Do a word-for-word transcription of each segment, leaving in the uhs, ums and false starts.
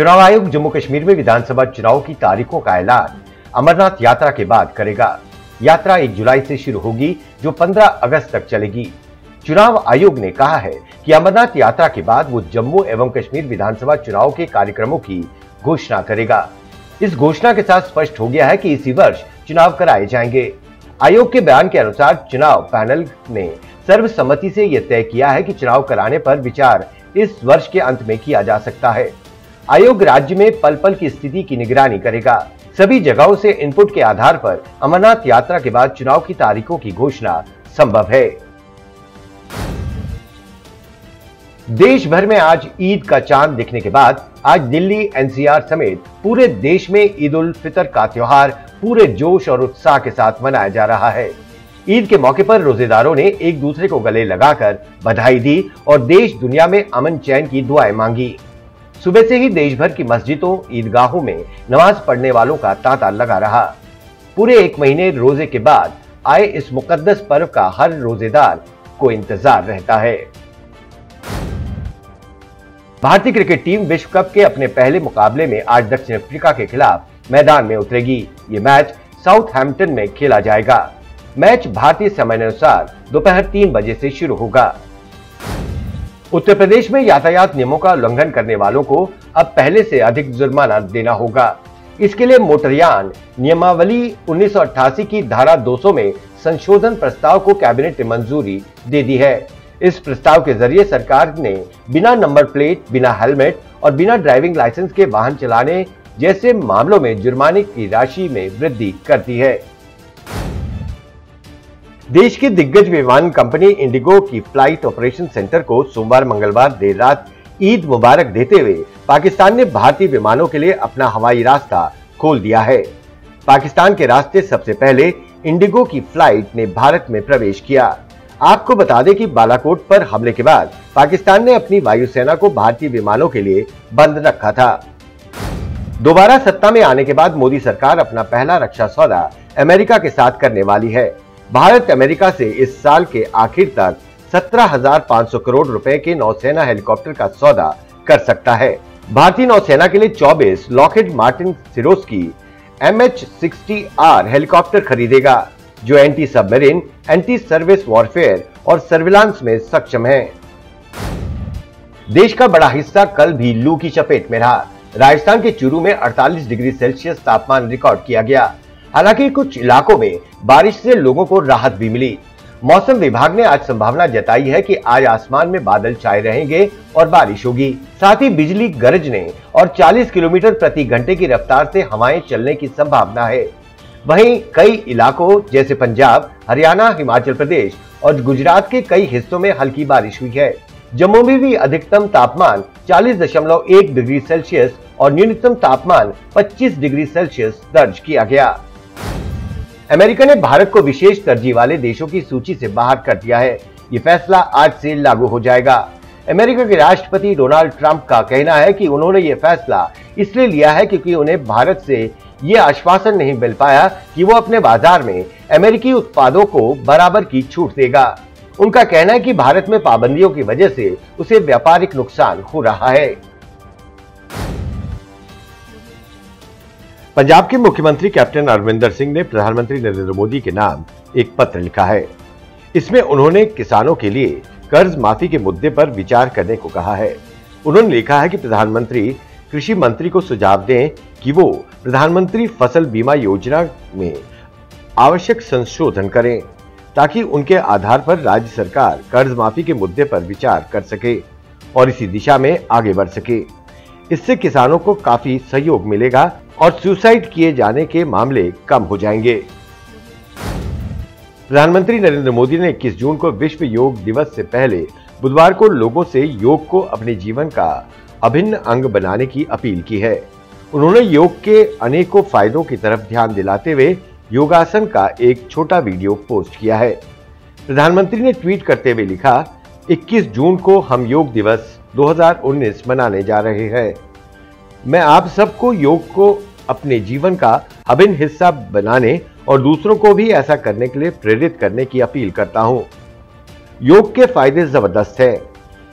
चुनाव आयोग जम्मू कश्मीर में विधानसभा चुनाव की तारीखों का ऐलान अमरनाथ यात्रा के बाद करेगा। यात्रा एक जुलाई से शुरू होगी जो पंद्रह अगस्त तक चलेगी। चुनाव आयोग ने कहा है कि अमरनाथ यात्रा के बाद वो जम्मू एवं कश्मीर विधानसभा चुनाव के कार्यक्रमों की घोषणा करेगा। इस घोषणा के साथ स्पष्ट हो गया है कि इसी वर्ष चुनाव कराए जाएंगे। आयोग के बयान के अनुसार चुनाव पैनल ने सर्वसम्मति से यह तय किया है कि चुनाव कराने पर विचार इस वर्ष के अंत में किया जा सकता है। आयोग राज्य में पल पल की स्थिति की निगरानी करेगा। सभी जगहों से इनपुट के आधार पर अमरनाथ यात्रा के बाद चुनाव की तारीखों की घोषणा संभव है। देश भर में आज ईद का चांद दिखने के बाद आज दिल्ली एन सी आर समेत पूरे देश में ईद उल फितर का त्योहार पूरे जोश और उत्साह के साथ मनाया जा रहा है। ईद के मौके पर रोजेदारों ने एक दूसरे को गले लगाकर बधाई दी और देश दुनिया में अमन चैन की दुआएं मांगी। सुबह से ही देश भर की मस्जिदों ईदगाहों में नमाज पढ़ने वालों का तांता लगा रहा। पूरे एक महीने रोजे के बाद आए इस मुकद्दस पर्व का हर रोजेदार को इंतजार रहता है। भारतीय क्रिकेट टीम विश्व कप के अपने पहले मुकाबले में आज दक्षिण अफ्रीका के खिलाफ मैदान में उतरेगी। ये मैच साउथहैम्प्टन में खेला जाएगा। मैच भारतीय समयानुसार दोपहर तीन बजे से शुरू होगा। उत्तर प्रदेश में यातायात नियमों का उल्लंघन करने वालों को अब पहले से अधिक जुर्माना देना होगा। इसके लिए मोटरयान नियमावली उन्नीस सौ अट्ठासी की धारा दो सौ में संशोधन प्रस्ताव को कैबिनेट ने मंजूरी दे दी है। इस प्रस्ताव के जरिए सरकार ने बिना नंबर प्लेट, बिना हेलमेट और बिना ड्राइविंग लाइसेंस के वाहन चलाने जैसे मामलों में जुर्माने की राशि में वृद्धि कर दी है। देश की दिग्गज विमान कंपनी इंडिगो की फ्लाइट ऑपरेशन सेंटर को सोमवार मंगलवार देर रात ईद मुबारक देते हुए पाकिस्तान ने भारतीय विमानों के लिए अपना हवाई रास्ता खोल दिया है। पाकिस्तान के रास्ते सबसे पहले इंडिगो की फ्लाइट ने भारत में प्रवेश किया। आपको बता दें कि बालाकोट पर हमले के बाद पाकिस्तान ने अपनी वायुसेना को भारतीय विमानों के लिए बंद रखा था। दोबारा सत्ता में आने के बाद मोदी सरकार अपना पहला रक्षा सौदा अमेरिका के साथ करने वाली है। भारत अमेरिका से इस साल के आखिर तक सत्रह हज़ार पाँच सौ करोड़ रुपए के नौसेना हेलीकॉप्टर का सौदा कर सकता है। भारतीय नौसेना के लिए चौबीस लॉकेट मार्टिन सिरोस की M H sixty R helicopter खरीदेगा जो anti submarine, anti service warfare और सर्विलांस में सक्षम है। देश का बड़ा हिस्सा कल भी लू की चपेट में रहा। राजस्थान के चूरू में अड़तालीस डिग्री सेल्सियस तापमान रिकॉर्ड किया गया। हालांकि कुछ इलाकों में बारिश से लोगों को राहत भी मिली। मौसम विभाग ने आज संभावना जताई है कि आज आसमान में बादल छाए रहेंगे और बारिश होगी। साथ ही बिजली गरजने और चालीस किलोमीटर प्रति घंटे की रफ्तार से हवाएं चलने की संभावना है। वहीं कई इलाकों जैसे पंजाब, हरियाणा, हिमाचल प्रदेश और गुजरात के कई हिस्सों में हल्की बारिश हुई है। जम्मू में भी अधिकतम तापमान चालीस दशमलव एक डिग्री सेल्सियस और न्यूनतम तापमान पच्चीस डिग्री सेल्सियस दर्ज किया गया। अमेरिका ने भारत को विशेष तरजीह वाले देशों की सूची से बाहर कर दिया है। ये फैसला आज से लागू हो जाएगा। अमेरिका के राष्ट्रपति डोनाल्ड ट्रंप का कहना है कि उन्होंने ये फैसला इसलिए लिया है क्योंकि उन्हें भारत से ये आश्वासन नहीं मिल पाया कि वो अपने बाजार में अमेरिकी उत्पादों को बराबर की छूट देगा। उनका कहना है कि भारत में पाबंदियों की वजह से उसे व्यापारिक नुकसान हो रहा है। पंजाब के मुख्यमंत्री कैप्टन अरविंदर सिंह ने प्रधानमंत्री नरेंद्र मोदी के नाम एक पत्र लिखा है। इसमें उन्होंने किसानों के लिए कर्ज माफी के मुद्दे पर विचार करने को कहा है। उन्होंने लिखा है कि प्रधानमंत्री कृषि मंत्री को सुझाव दें कि वो प्रधानमंत्री फसल बीमा योजना में आवश्यक संशोधन करें ताकि उनके आधार पर राज्य सरकार कर्ज माफी के मुद्दे पर विचार कर सके और इसी दिशा में आगे बढ़ सके। इससे किसानों को काफी सहयोग मिलेगा और सुसाइड किए जाने के मामले कम हो जाएंगे। प्रधानमंत्री नरेंद्र मोदी ने इक्कीस जून को विश्व योग दिवस से पहले बुधवार को लोगों से योग को अपने जीवन का अभिन्न अंग बनाने की अपील की है। उन्होंने योग के अनेकों फायदों की तरफ ध्यान दिलाते हुए योगासन का एक छोटा वीडियो पोस्ट किया है। प्रधानमंत्री ने ट्वीट करते हुए लिखा, इक्कीस जून को हम योग दिवस दो हज़ार उन्नीस मनाने जा रहे हैं। मैं आप सबको योग को अपने जीवन का अभिन्न हिस्सा बनाने और दूसरों को भी ऐसा करने के लिए प्रेरित करने की अपील करता हूं। योग के फायदे जबरदस्त हैं।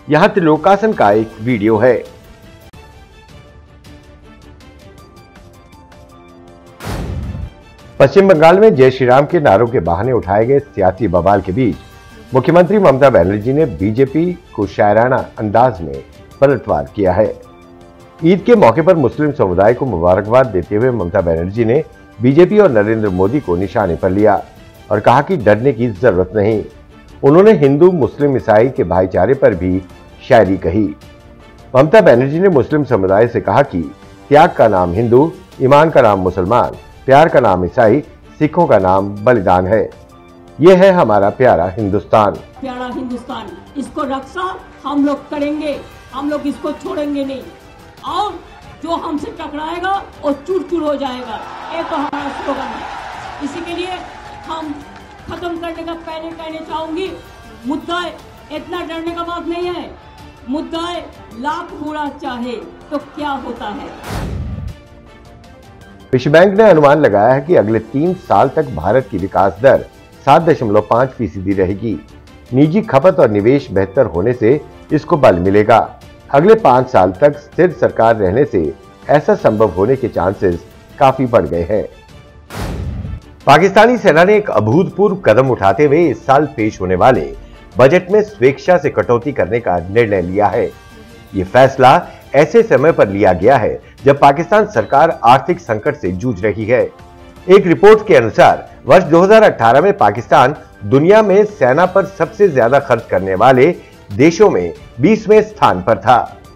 यहां त्रिलोकासन का एक वीडियो है। पश्चिम बंगाल में जय श्री राम के नारों के बहाने उठाए गए सियासी बवाल के बीच मुख्यमंत्री ममता बनर्जी ने बीजेपी को शायराना अंदाज में पलटवार किया है। ईद के मौके पर मुस्लिम समुदाय को मुबारकबाद देते हुए ममता बनर्जी ने बीजेपी और नरेंद्र मोदी को निशाने पर लिया और कहा कि डरने की जरूरत नहीं। उन्होंने हिंदू मुस्लिम ईसाई के भाईचारे पर भी शायरी कही। ममता बनर्जी ने मुस्लिम समुदाय से कहा कि त्याग का नाम हिंदू, ईमान का नाम मुसलमान, प्यार का नाम ईसाई, सिखों का नाम बलिदान है। ये है हमारा प्यारा हिंदुस्तान। प्यारा हिंदुस्तान, इसको रक्षा हम लोग करेंगे, हम लोग इसको छोड़ेंगे नहीं। और जो हमसे टकराएगा वो चूर चूर हो जाएगा, ये तो हमारा स्लोगन है। इसी के लिए हम खत्म करने का पहले कहना चाहूंगी, मुद्दा इतना डरने का बात नहीं है, मुद्दा लाभ होना चाहे तो क्या होता है। विश्व बैंक ने अनुमान लगाया है कि अगले तीन साल तक भारत की विकास दर सात दशमलव पाँच फीसदी रहेगी। निजी खपत और निवेश बेहतर होने से इसको बल मिलेगा। अगले पाँच साल तक स्थिर सरकार रहने से ऐसा संभव होने के चांसेस काफी बढ़ गए हैं। पाकिस्तानी सेना ने एक अभूतपूर्व कदम उठाते हुए इस साल पेश होने वाले बजट में स्वेच्छा से कटौती करने का निर्णय लिया है। ये फैसला ऐसे समय पर लिया गया है जब पाकिस्तान सरकार आर्थिक संकट से जूझ रही है। एक रिपोर्ट के अनुसार वर्ष दो हज़ार अठारह में पाकिस्तान दुनिया में सेना पर सबसे ज्यादा खर्च करने वाले देशों में बीसवें स्थान पर था।